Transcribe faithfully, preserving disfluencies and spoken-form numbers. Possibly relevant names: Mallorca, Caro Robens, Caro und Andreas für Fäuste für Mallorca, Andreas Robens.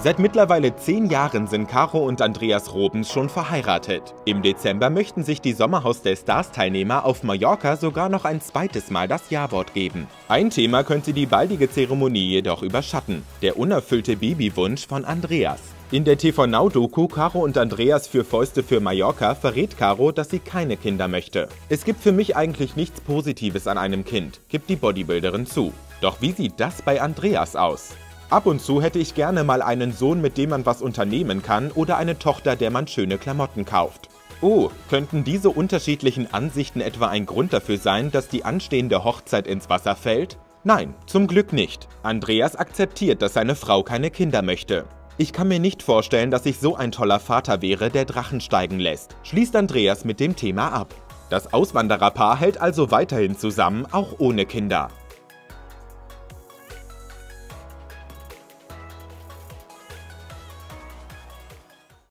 Seit mittlerweile zehn Jahren sind Caro und Andreas Robens schon verheiratet. Im Dezember möchten sich die Sommerhaus der Stars-Teilnehmer auf Mallorca sogar noch ein zweites Mal das Ja-Wort geben. Ein Thema könnte die baldige Zeremonie jedoch überschatten: der unerfüllte Babywunsch von Andreas. In der T V Now-Doku Caro und Andreas für Fäuste für Mallorca verrät Caro, dass sie keine Kinder möchte. Es gibt für mich eigentlich nichts Positives an einem Kind, gibt die Bodybuilderin zu. Doch wie sieht das bei Andreas aus? Ab und zu hätte ich gerne mal einen Sohn, mit dem man was unternehmen kann, oder eine Tochter, der man schöne Klamotten kauft. Oh, könnten diese unterschiedlichen Ansichten etwa ein Grund dafür sein, dass die anstehende Hochzeit ins Wasser fällt? Nein, zum Glück nicht. Andreas akzeptiert, dass seine Frau keine Kinder möchte. Ich kann mir nicht vorstellen, dass ich so ein toller Vater wäre, der Drachen steigen lässt, schließt Andreas mit dem Thema ab. Das Auswandererpaar hält also weiterhin zusammen, auch ohne Kinder.